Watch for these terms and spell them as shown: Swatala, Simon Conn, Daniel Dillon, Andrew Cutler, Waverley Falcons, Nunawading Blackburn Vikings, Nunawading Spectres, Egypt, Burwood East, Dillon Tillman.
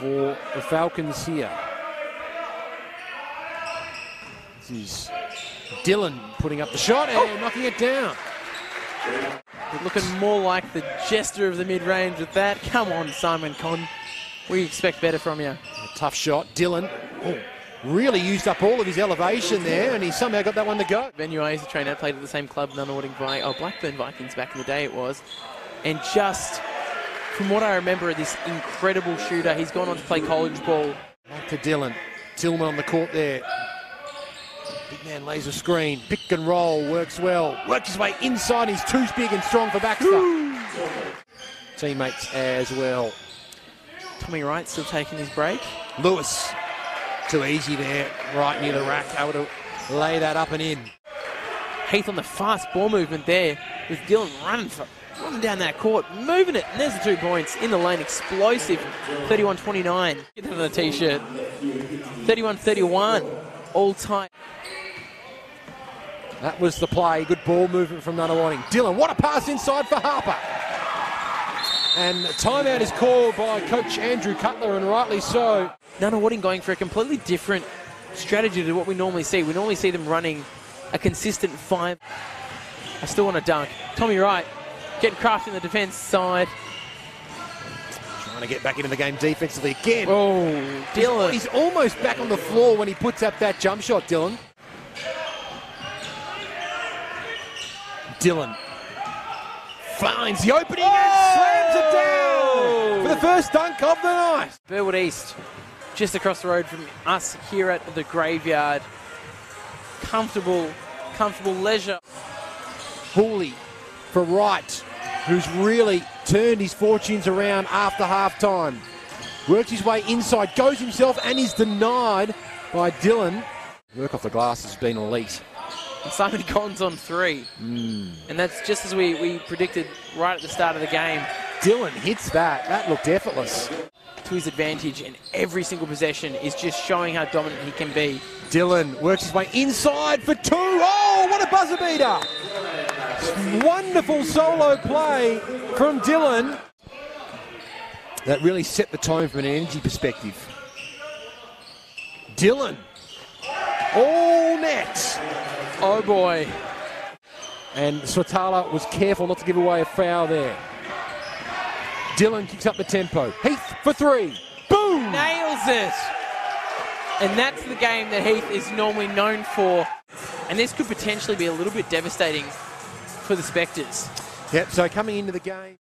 for the Falcons here. This is Dillon putting up the shot and knocking it down. But looking more like the jester of the mid-range with that. Come on, Simon Conn. We expect better from you. A tough shot. Dillon really used up all of his elevation there, and he somehow got that one to go. Ben Ua's a trainer, played at the same club, Nunawading Blackburn Vikings back in the day it was. And just from what I remember, this incredible shooter. He's gone on to play college ball. Back to Dillon. Tillman on the court there. Big man lays a screen. Pick and roll. Works well. Works his way inside. He's too big and strong for Baxter. Teammates as well. Tommy Wright still taking his break. Lewis. Too easy there. Right near the rack. Able to lay that up and in. Heath on the fast ball movement there with Dillon running for running down that court, moving it, and there's the 2 points in the lane. Explosive, 31-29. Get that on the t-shirt. 31-31, all time. That was the play. Good ball movement from Nunawading. Dillon, what a pass inside for Harper. And timeout is called by Coach Andrew Cutler, and rightly so. Nunawading going for a completely different strategy to what we normally see. We normally see them running a consistent five. I still want to dunk. Tommy Wright. Getting crafty in the defence side. Trying to get back into the game defensively again. Oh, Dillon. He's almost back on the floor when he puts up that jump shot, Dillon. Dillon finds the opening and slams it down for the first dunk of the night. Burwood East, just across the road from us here at the Graveyard. Comfortable leisure. Hooley for Wright, who's really turned his fortunes around after halftime. Works his way inside, goes himself, and is denied by Dillon. Work off the glass has been elite. And Simon Conn's on three. And that's just as we predicted right at the start of the game. Dillon hits that. That looked effortless. To his advantage, and every single possession is just showing how dominant he can be. Dillon works his way inside for two. Oh, what a buzzer beater! Wonderful solo play from Dillon. That really set the tone from an energy perspective. Dillon. All nets. Oh boy. And Swatala was careful not to give away a foul there. Dillon kicks up the tempo. Heath for three. Boom! Nails it. And that's the game that Heath is normally known for. And this could potentially be a little bit devastating for the Spectres. Yep, so coming into the game...